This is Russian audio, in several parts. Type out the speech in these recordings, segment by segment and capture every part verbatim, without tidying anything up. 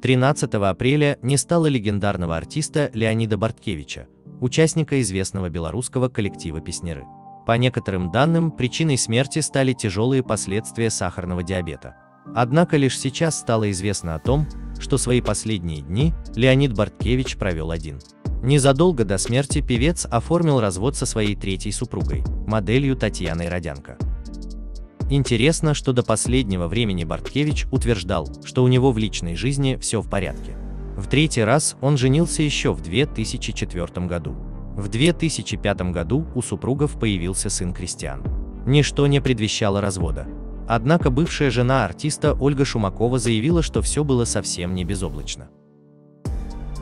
тринадцатого апреля не стало легендарного артиста Леонида Борткевича, участника известного белорусского коллектива «Песняры». По некоторым данным, причиной смерти стали тяжелые последствия сахарного диабета. Однако лишь сейчас стало известно о том, что свои последние дни Леонид Борткевич провел один. Незадолго до смерти певец оформил развод со своей третьей супругой, моделью Татьяной Родянко. Интересно, что до последнего времени Борткевич утверждал, что у него в личной жизни все в порядке. В третий раз он женился еще в две тысячи четвёртом году. В две тысячи пятом году у супругов появился сын Кристиан. Ничто не предвещало развода. Однако бывшая жена артиста Ольга Шумакова заявила, что все было совсем не безоблачно.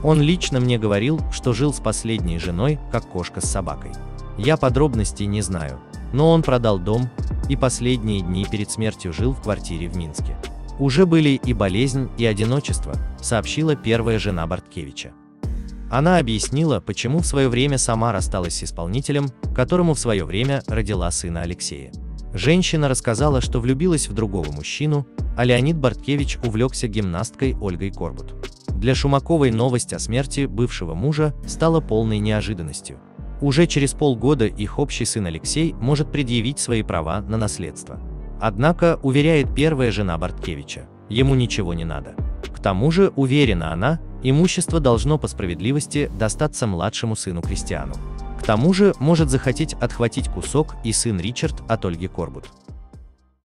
«Он лично мне говорил, что жил с последней женой, как кошка с собакой. Я подробностей не знаю, но он продал дом и последние дни перед смертью жил в квартире в Минске. Уже были и болезнь, и одиночество», — сообщила первая жена Борткевича. Она объяснила, почему в свое время сама рассталась с исполнителем, которому в свое время родила сына Алексея. Женщина рассказала, что влюбилась в другого мужчину, а Леонид Борткевич увлекся гимнасткой Ольгой Корбут. Для Шумаковой новость о смерти бывшего мужа стала полной неожиданностью. Уже через полгода их общий сын Алексей может предъявить свои права на наследство. Однако, уверяет первая жена Борткевича, ему ничего не надо. К тому же, уверена она, имущество должно по справедливости достаться младшему сыну Кристиану. К тому же, может захотеть отхватить кусок и сын Ричард от Ольги Корбут.